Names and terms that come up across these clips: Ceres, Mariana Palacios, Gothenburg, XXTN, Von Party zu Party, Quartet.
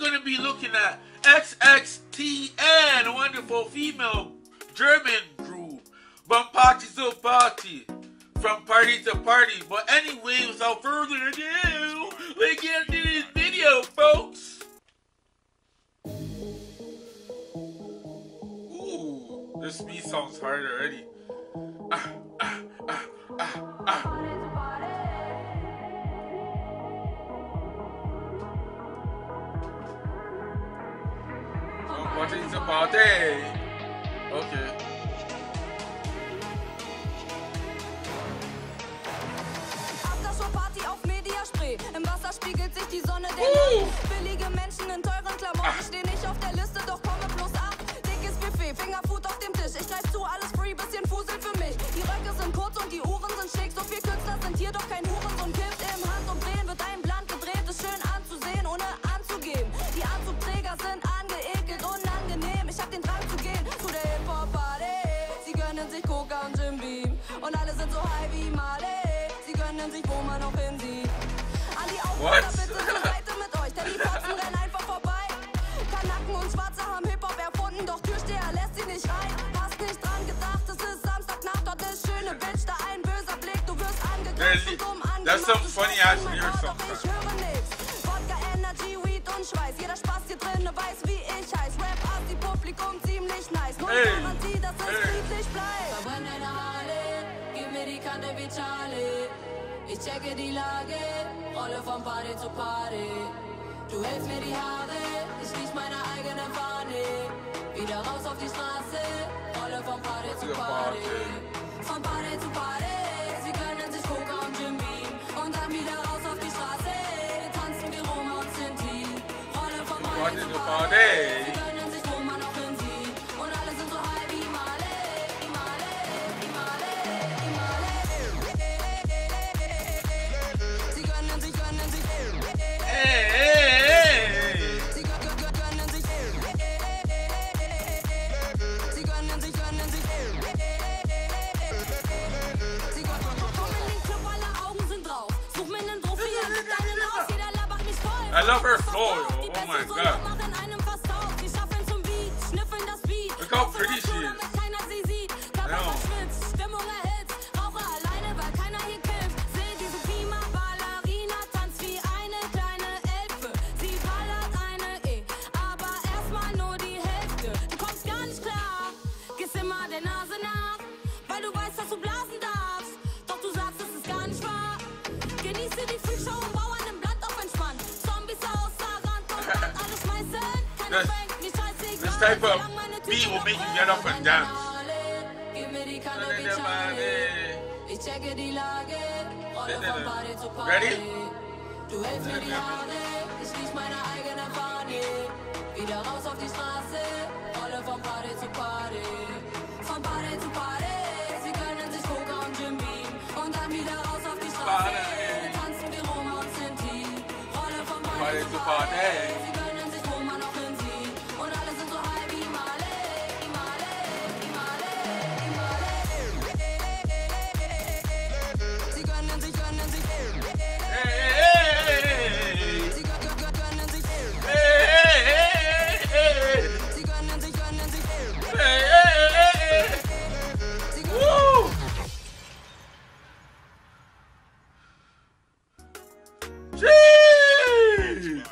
we're going to be looking at XXTN, a wonderful female German group, Von Party zu Party, from party to party. But anyway, without further ado, let's get into this video, folks. Ooh, this beat sounds hard already. What is the party? Okay. Ab das war Party auf Mediaspray. Im Wasser spiegelt sich die Sonne der Nacht. Billige Menschen in teuren Klamotten stehen nicht auf der Liste, doch komme bloß ab. Dickes Buffet, Fingerfood auf dem Tisch. Ich greif zu, alles free, bisschen Fusel für mich. Die Röcke sind kurz und die Uhren sind schick. So viel Künstler sind hier, doch kein Hurensohn kippt im Hand und drehen wird ein Blatt gedreht. Ist schön anzusehen, ohne anzugeben. Die Anzugträger sind what? That's some funny ass lyrics sometimes. Ich checke die Lage, rolle von Party zu Party. Du hältst mir die Haare, ich riech meine eigene Fahne. Wieder raus auf die Straße, rolle von Party zu Party. Von Party zu Party, sie können sich Coca und Jim Beam. Und dann wieder raus auf die Straße, wir tanzen wie Roma und Sinti. Rolle von Party zu Party, sie können sich Roma noch in sie. Und alle sind so high wie Male, Male, Male, Male. I love her flow, yo. Oh my god. Look how pretty she is. This type of beat will make you get up and dance. Ready? Party to party.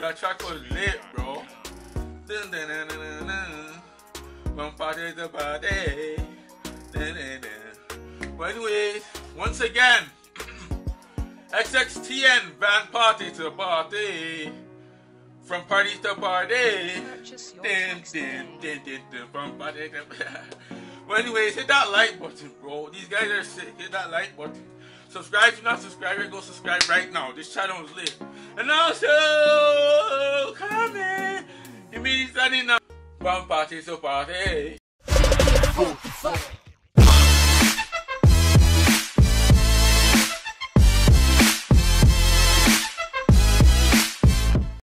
That track was lit, bro. Dun, dun, dun, dun, dun, dun. From party to party. Dun, dun, dun. But anyways, once again, XXTN, Von Party to Party. From party to party. Dun, dun, dun, dun, dun. From party to party. But anyways, hit that like button, bro. These guys are sick. Hit that like button. Subscribe if you're not subscribing, go subscribe right now. This channel is lit. And also, comment. You mean it's not enough. Von Party zu Party.